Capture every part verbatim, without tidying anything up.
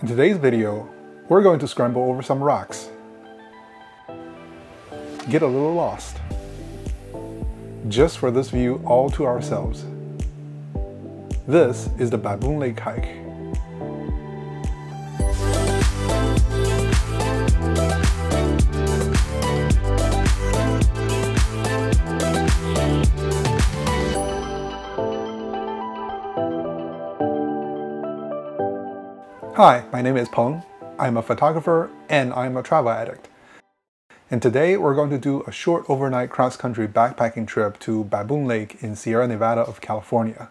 In today's video, we're going to scramble over some rocks, get a little lost, just for this view all to ourselves. This is the Baboon Lake hike. Hi, my name is Peng. I'm a photographer and I'm a travel addict. And today we're going to do a short overnight cross-country backpacking trip to Baboon Lake in Sierra Nevada of California.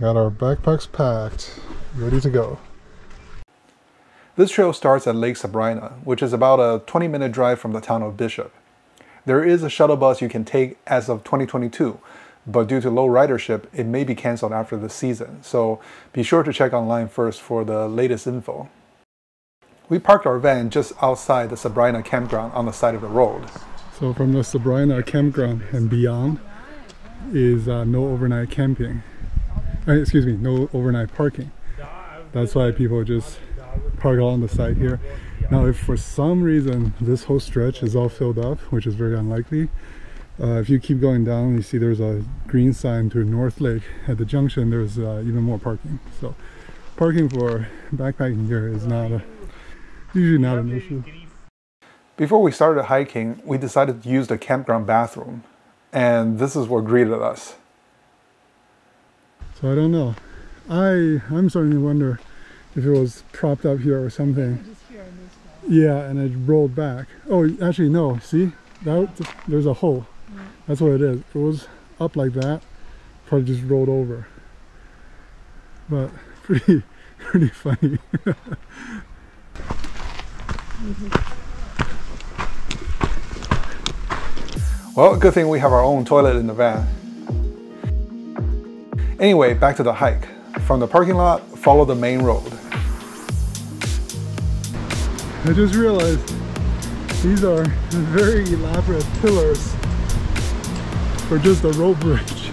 Got our backpacks packed, ready to go. This trail starts at Lake Sabrina, which is about a twenty minute drive from the town of Bishop. There is a shuttle bus you can take as of twenty twenty-two. But due to low ridership, it may be canceled after the season, so be sure to check online first for the latest info. We parked our van just outside the Sabrina campground on the side of the road. So from the Sabrina campground and beyond is uh, no overnight camping. Uh, excuse me, no overnight parking. That's why people just park along the side here. Now if for some reason this whole stretch is all filled up, which is very unlikely, Uh, if you keep going down, you see there's a green sign to North Lake. At the junction, there's uh, even more parking. So parking for backpacking here is not a, usually not an issue. Before we started hiking, we decided to use the campground bathroom. And this is what greeted us. So I don't know. I, I'm starting to wonder if it was propped up here or something. Yeah, and it rolled back. Oh, actually, no. See? That, there's a hole. That's what it is. It was up like that, probably just rolled over. But pretty, pretty funny. Well, good thing we have our own toilet in the van. Anyway, back to the hike. From the parking lot, follow the main road. I just realized these are very elaborate pillars for just a road bridge.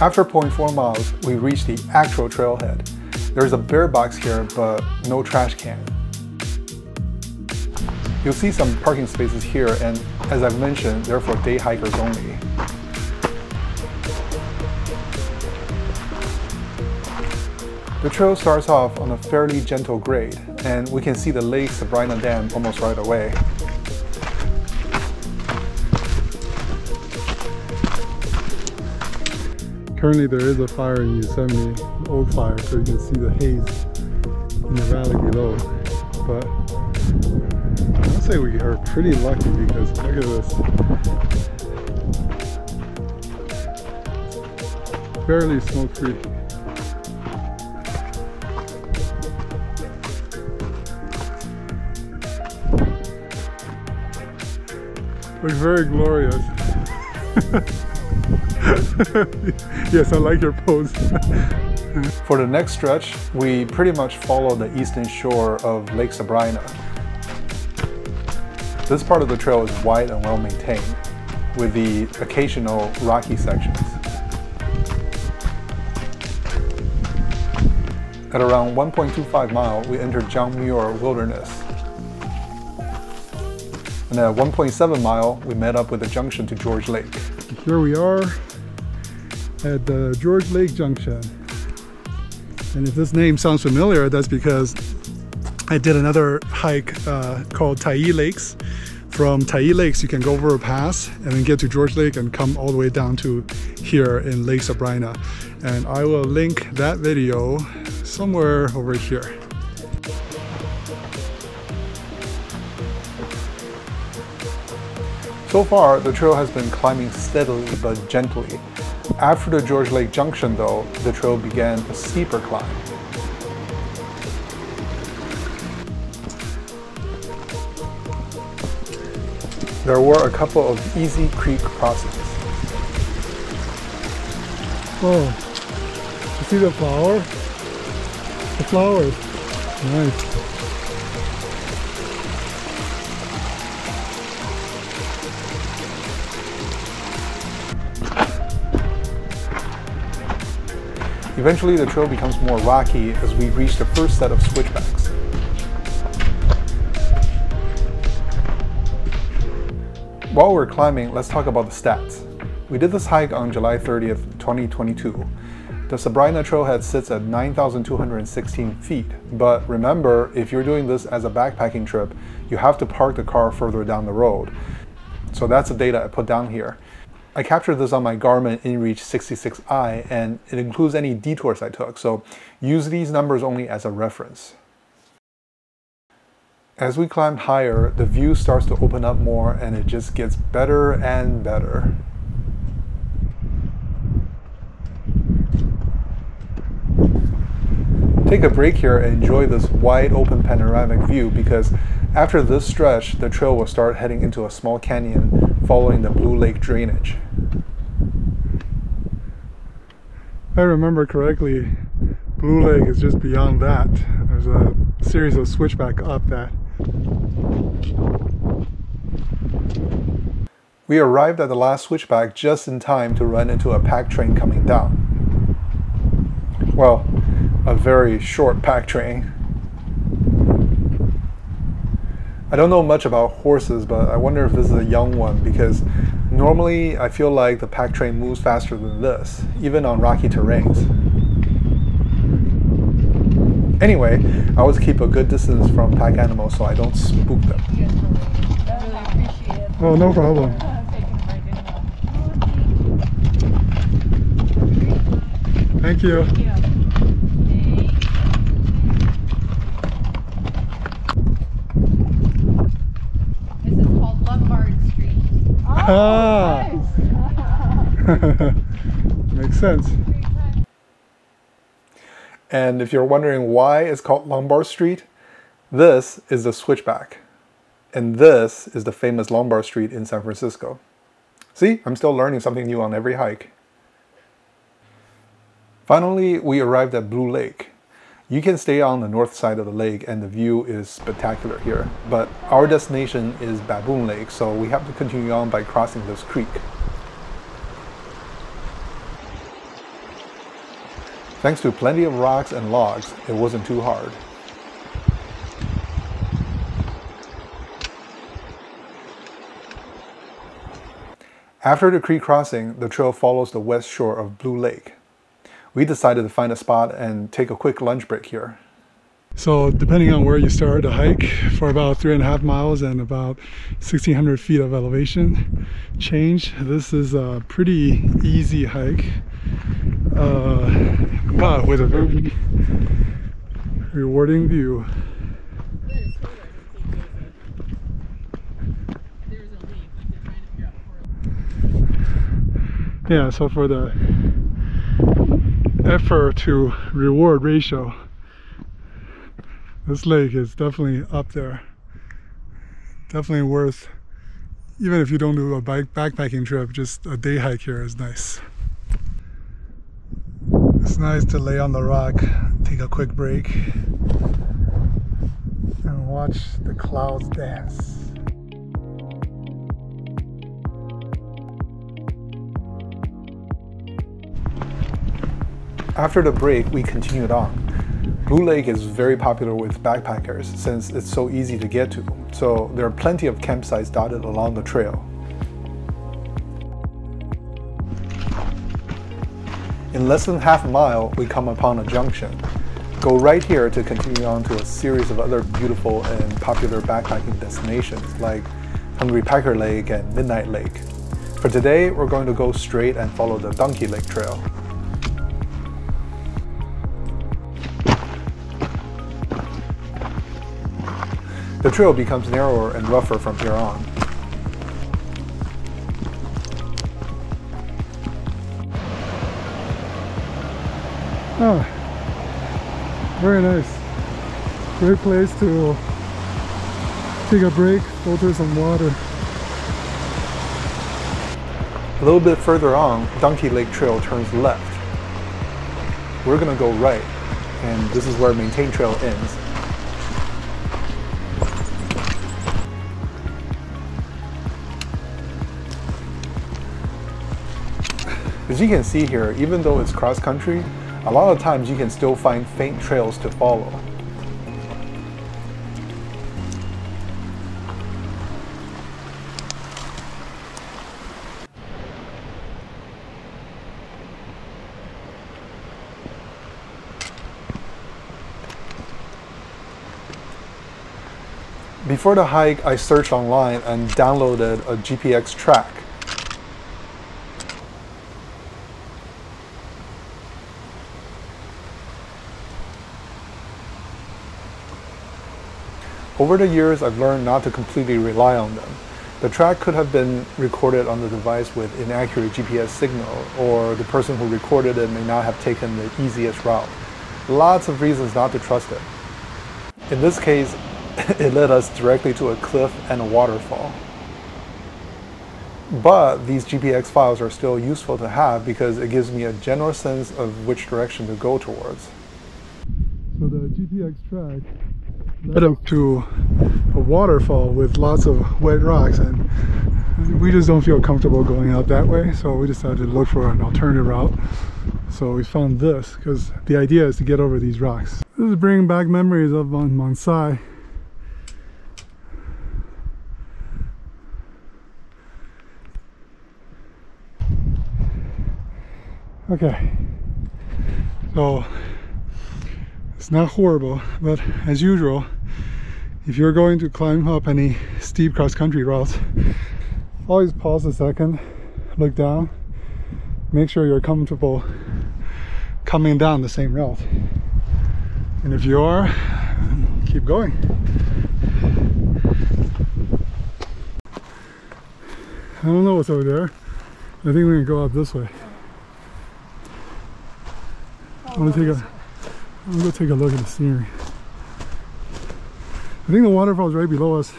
After zero point four miles, we reached the actual trailhead. There's a bear box here, but no trash can. You'll see some parking spaces here, and as I've mentioned, they're for day hikers only. The trail starts off on a fairly gentle grade, and we can see the Lake Sabrina Dam almost right away. Currently there is a fire in Yosemite, an old fire, so you can see the haze in the valley below. But I'd say we are pretty lucky because look at this. Barely smoke-free. Looks very glorious. Yes, I like your pose. For the next stretch, we pretty much follow the eastern shore of Lake Sabrina. This part of the trail is wide and well maintained, with the occasional rocky sections. At around one point two five mile, we entered John Muir Wilderness. And at one point seven mile, we met up with the junction to George Lake. Here we are at the George Lake junction. And if this name sounds familiar, that's because I did another hike uh, called Taiyi Lakes. From Taiyi Lakes, you can go over a pass and then get to George Lake and come all the way down to here in Lake Sabrina. And I will link that video somewhere over here. So far, the trail has been climbing steadily but gently. After the George Lake junction, though, the trail began a steeper climb. There were a couple of easy creek crossings. Oh, you see the flower? The flowers. Nice. Eventually, the trail becomes more rocky as we reach the first set of switchbacks. While we're climbing, let's talk about the stats. We did this hike on July thirtieth, twenty twenty-two. The Sabrina trailhead sits at nine thousand two hundred sixteen feet, but remember, if you're doing this as a backpacking trip, you have to park the car further down the road. So that's the data I put down here. I captured this on my Garmin InReach sixty-six i, and it includes any detours I took, so use these numbers only as a reference. As we climbed higher, the view starts to open up more, and it just gets better and better. Take a break here and enjoy this wide open panoramic view, because after this stretch, the trail will start heading into a small canyon following the Blue Lake drainage. If I remember correctly, Blue Lake is just beyond that. There's a series of switchbacks up that. We arrived at the last switchback just in time to run into a pack train coming down. Well, a very short pack train. I don't know much about horses, but I wonder if this is a young one, because normally I feel like the pack train moves faster than this, even on rocky terrains. Anyway, I always keep a good distance from pack animals so I don't spook them. Oh, no problem. Thank you. Ah. Makes sense. And if you're wondering why it's called Lombard Street, this is the switchback. And this is the famous Lombard Street in San Francisco. See, I'm still learning something new on every hike. Finally, we arrived at Blue Lake. You can stay on the north side of the lake and the view is spectacular here, but our destination is Baboon Lake, so we have to continue on by crossing this creek. Thanks to plenty of rocks and logs, it wasn't too hard. After the creek crossing, the trail follows the west shore of Blue Lake. We decided to find a spot and take a quick lunch break here. So depending on where you start the hike, for about three and a half miles and about sixteen hundred feet of elevation change, this is a pretty easy hike, uh, but with a very rewarding view. Yeah, so for the effort to reward ratio, this lake is definitely up there. Definitely worth, even if you don't do a bike backpacking trip, just a day hike here is nice. It's nice to lay on the rock, take a quick break, and watch the clouds dance. After the break, we continued on. Blue Lake is very popular with backpackers since it's so easy to get to, so there are plenty of campsites dotted along the trail. In less than half a mile, we come upon a junction. Go right here to continue on to a series of other beautiful and popular backpacking destinations like Hungry Packer Lake and Midnight Lake. For today, we're going to go straight and follow the Donkey Lake Trail. The trail becomes narrower and rougher from here on. Ah, very nice. Great place to take a break, filter some water. A little bit further on, Donkey Lake Trail turns left. We're gonna go right, and this is where Maintain Trail ends. As you can see here, even though it's cross-country, A lot of times you can still find faint trails to follow. Before the hike, I searched online and downloaded a G P X track. Over the years, I've learned not to completely rely on them. The track could have been recorded on the device with inaccurate G P S signal, or the person who recorded it may not have taken the easiest route. Lots of reasons not to trust it. In this case, it led us directly to a cliff and a waterfall. But these G P X files are still useful to have because it gives me a general sense of which direction to go towards. So the G P X track led us to a waterfall with lots of wet rocks, and we just don't feel comfortable going out that way, so we decided to look for an alternative route. So we found this because the idea is to get over these rocks. This is bringing back memories of on Mansai. Okay, so it's not horrible, but as usual, if you're going to climb up any steep cross-country routes, always pause a second, look down, make sure you're comfortable coming down the same route. And if you are, keep going. I don't know what's over there. I think we're gonna go up this way. I'm gonna take a, I'm gonna take a look at the scenery. I think the waterfall is right below us.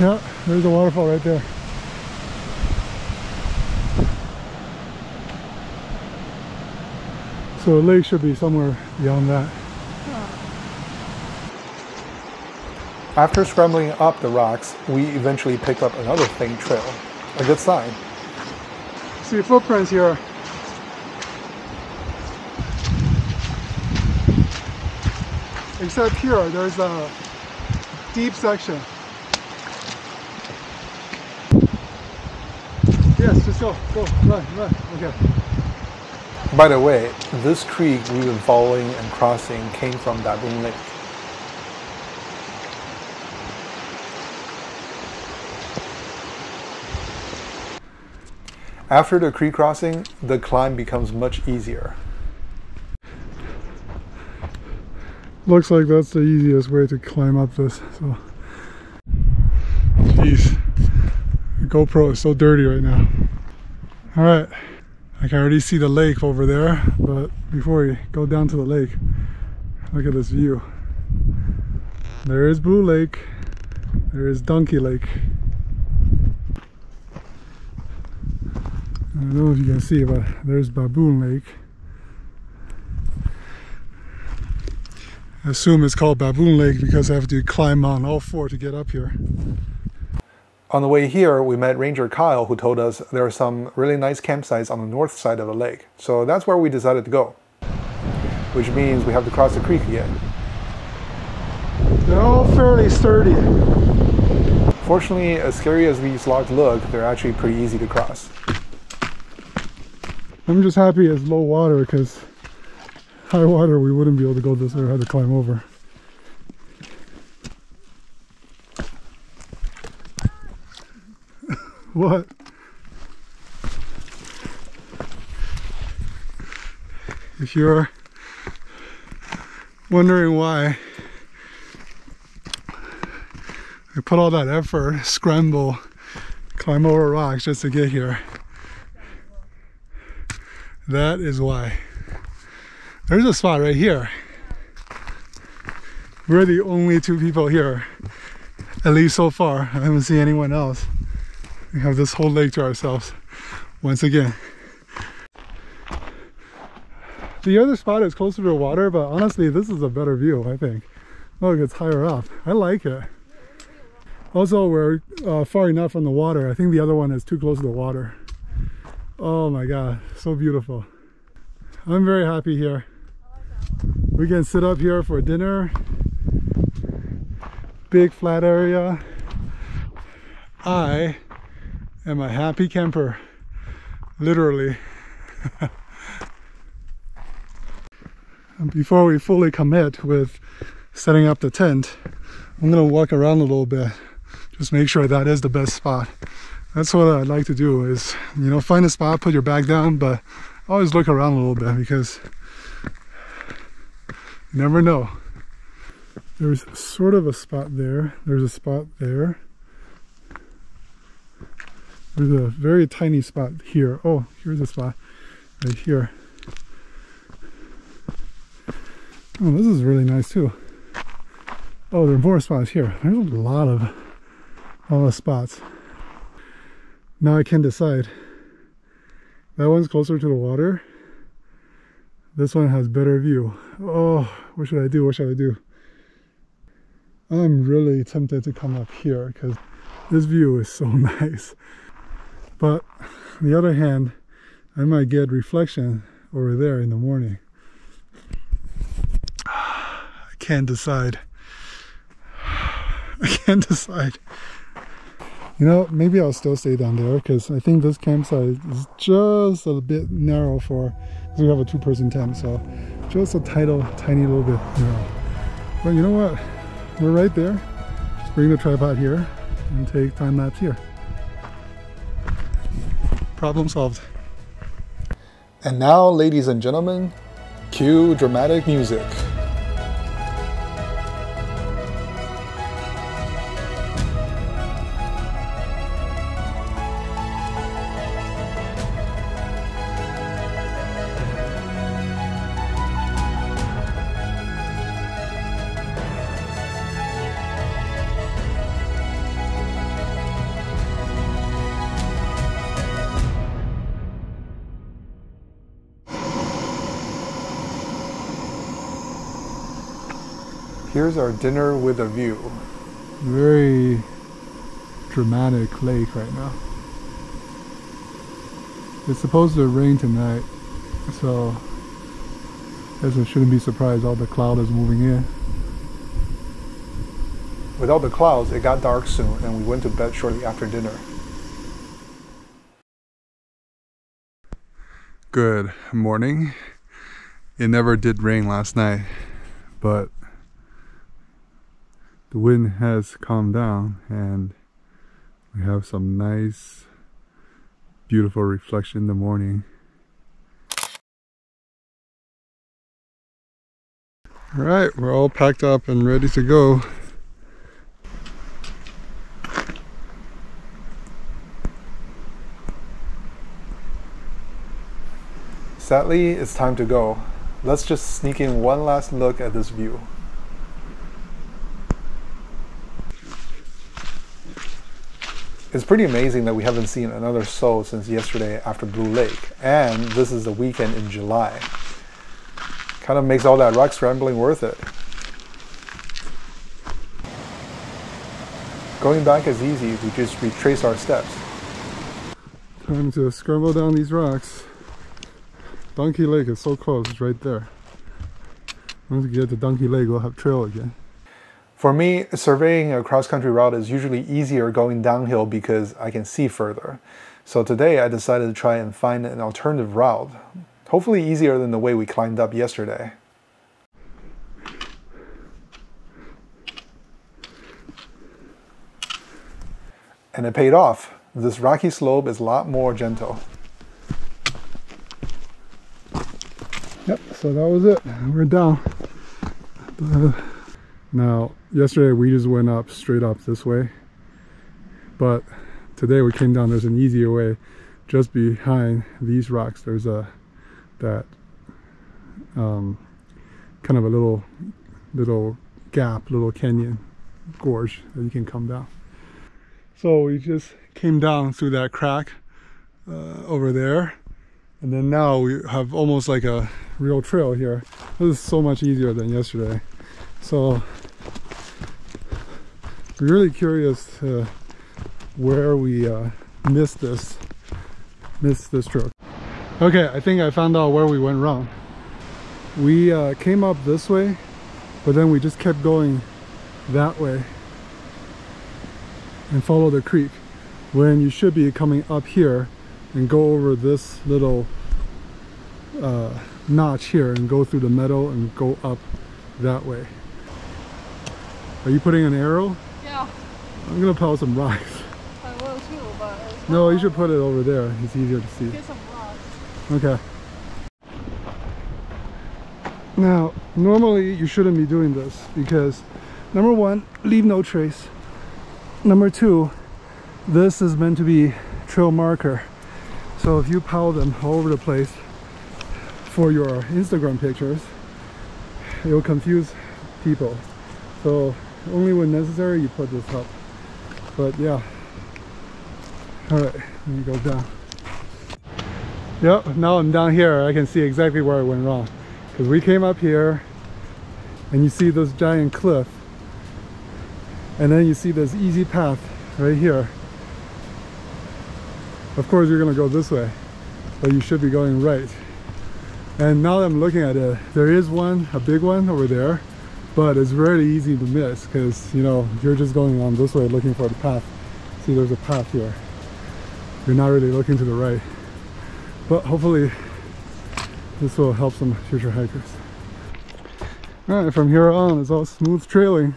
Yeah, there's a waterfall right there. So the lake should be somewhere beyond that. After scrambling up the rocks, we eventually picked up another faint trail. A good sign. See footprints here. Except here, there's a deep section. Yes, just go, go, run, run, okay. By the way, this creek we've been following and crossing came from Baboon Lake. After the creek crossing, the climb becomes much easier. Looks like that's the easiest way to climb up this. So, jeez, the GoPro is so dirty right now. All right, I can already see the lake over there, but before we go down to the lake, look at this view. There is Blue Lake, there is Donkey Lake. I don't know if you can see, but there's Baboon Lake. I assume it's called Baboon Lake because I have to climb on all four to get up here. On the way here, we met Ranger Kyle, who told us there are some really nice campsites on the north side of the lake. So that's where we decided to go, which means we have to cross the creek again. They're all fairly sturdy. Fortunately, as scary as these logs look, they're actually pretty easy to cross. I'm just happy it's low water, because high water we wouldn't be able to go this way or have to climb over. What? If you're wondering why I put all that effort, scramble, climb over rocks just to get here, that is why. There's a spot right here. We're the only two people here, at least so far. I haven't seen anyone else. We have this whole lake to ourselves once again. The other spot is closer to the water, but honestly this is a better view, I think. Look, it's higher up. I like it. Also, we're uh, far enough from the water. I think the other one is too close to the water. Oh my God, so beautiful. I'm very happy here. We can sit up here for dinner. Big flat area. I am a happy camper, literally. Before we fully commit with setting up the tent, I'm gonna walk around a little bit, just make sure that is the best spot. That's what I'd like to do, is, you know, find a spot, put your bag down, but always look around a little bit, because you never know. There's sort of a spot there, there's a spot there, there's a very tiny spot here. Oh, here's a spot right here. Oh, this is really nice too. Oh, there are more spots here. There's a lot of, a lot of spots. Now I can decide. That one's closer to the water. This one has better view. Oh, what should I do? What should I do? I'm really tempted to come up here because this view is so nice. But on the other hand, I might get reflection over there in the morning. I can't decide. I can't decide. You know, maybe I'll still stay down there because I think this campsite is just a bit narrow for, because we have a two-person tent, so just a title, tiny little bit narrow. But you know what? We're right there. Just bring the tripod here and take time lapse here. Problem solved. And now, ladies and gentlemen, cue dramatic music. Here's our dinner with a view. Very dramatic lake right now. It's supposed to rain tonight, so I guess I shouldn't be surprised all the cloud is moving in. With all the clouds, it got dark soon and we went to bed shortly after dinner. Good morning. It never did rain last night, but the wind has calmed down and we have some nice, beautiful reflection in the morning. All right, we're all packed up and ready to go. Sadly, it's time to go. Let's just sneak in one last look at this view. It's pretty amazing that we haven't seen another soul since yesterday after Blue Lake, and this is the weekend in July. Kind of makes all that rock scrambling worth it. Going back is easy, we just retrace our steps. Time to scramble down these rocks. Donkey Lake is so close, it's right there. Once we get to Donkey Lake, we'll have trail again. For me, surveying a cross-country route is usually easier going downhill because I can see further. So today I decided to try and find an alternative route, hopefully easier than the way we climbed up yesterday. And it paid off. This rocky slope is a lot more gentle. Yep, so that was it. We're down. Uh, Now, yesterday we just went up straight up this way, but today we came down. There's an easier way. Just behind these rocks, there's a that um, kind of a little little gap, little canyon gorge that you can come down. So we just came down through that crack uh, over there, and then now we have almost like a real trail here. This is so much easier than yesterday. So really curious uh, where we uh, missed this missed this stroke. Okay, I think I found out where we went wrong. We uh, came up this way, but then we just kept going that way and follow the creek, when you should be coming up here and go over this little uh, notch here and go through the meadow and go up that way. Are you putting an arrow? Yeah. I'm gonna pile some rocks. I will too, but... No, you should put it over there. It's easier to see. Get some rocks. Okay. Now, normally you shouldn't be doing this because, number one, leave no trace. Number two, this is meant to be trail marker. So if you pile them all over the place for your Instagram pictures, it will confuse people. So only when necessary, you put this up. But yeah. All right, let me go down. Yep, now I'm down here. I can see exactly where I went wrong. Because we came up here and you see this giant cliff. And then you see this easy path right here. Of course you're gonna go this way, but you should be going right. And now that I'm looking at it, there is one, a big one over there, but it's really easy to miss because, you know, you're just going on this way looking for the path. See, there's a path here. You're not really looking to the right. But hopefully this will help some future hikers. All right, from here on it's all smooth trailing.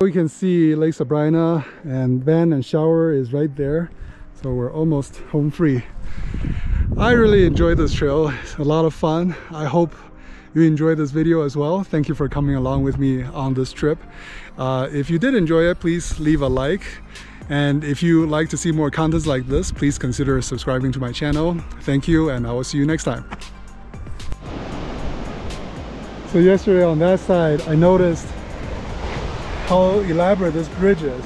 We can see Lake Sabrina, and Van and Shower is right there, so we're almost home free. I really enjoyed this trail. It's a lot of fun. I hope you enjoyed this video as well. Thank you for coming along with me on this trip. Uh, if you did enjoy it, please leave a like. And if you like to see more contents like this, please consider subscribing to my channel. Thank you, and I will see you next time. So yesterday on that side, I noticed how elaborate this bridge is.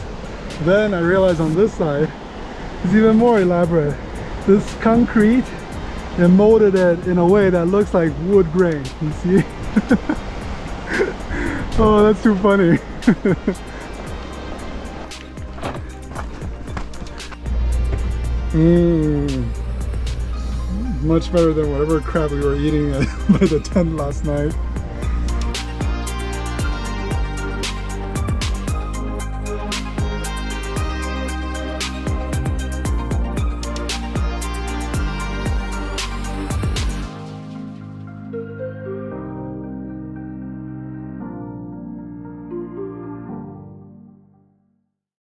Then I realized on this side it's even more elaborate. This concrete, they molded it in a way that looks like wood grain, you see? Oh, that's too funny. mm, much better than whatever crap we were eating at by the tent last night.